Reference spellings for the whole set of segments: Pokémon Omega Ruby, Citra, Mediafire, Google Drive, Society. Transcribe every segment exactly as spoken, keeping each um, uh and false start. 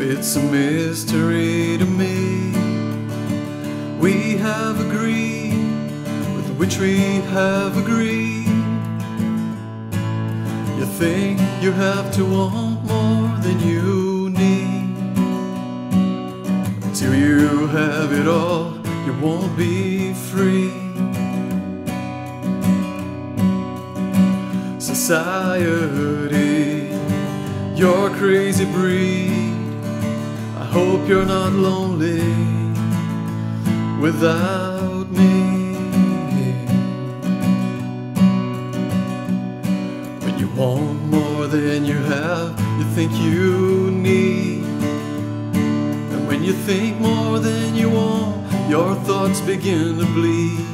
It's a mystery to me. We have agreed with which we have agreed. You think you have to want more than you need. Until you have it all, you won't be free. Society, you're a crazy breed. I hope you're not lonely without me. When you want more than you have, you think you need. And when you think more than you want, your thoughts begin to bleed.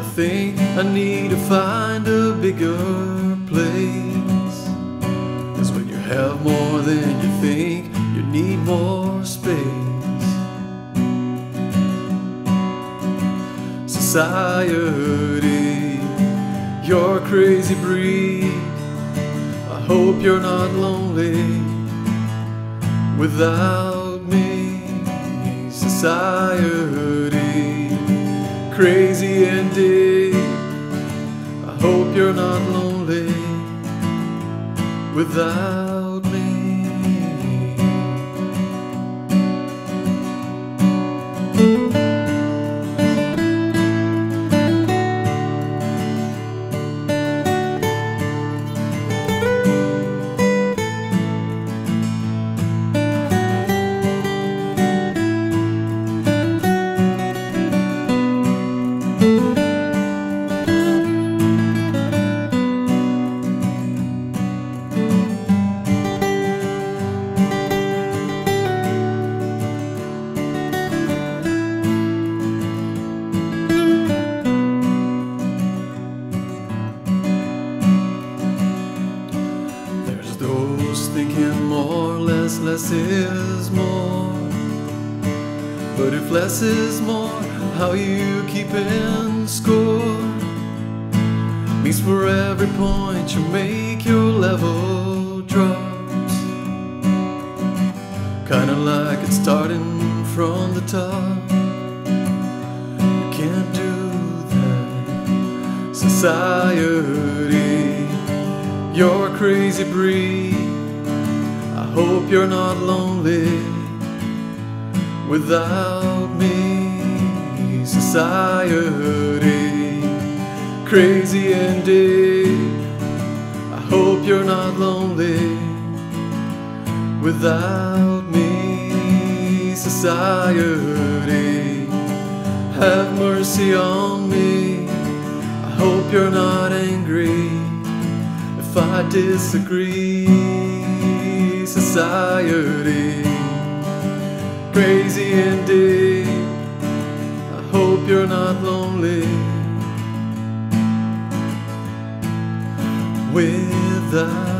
I think I need to find a bigger place, 'cause when you have more than you think, need more space. Society, you're a crazy breed. I hope you're not lonely without me. Society, crazy and deep. I hope you're not lonely without me. Thinking more, less, less is more. But if less is more, how you keep in score means for every point you make your level drops. Kinda like it's starting from the top. You can't do that. Society, you're a crazy breed. I hope you're not lonely without me. Society, crazy and deep. I hope you're not lonely without me. Society, have mercy on me. I hope you're not angry if I disagree. Society, crazy and deep. I hope you're not lonely without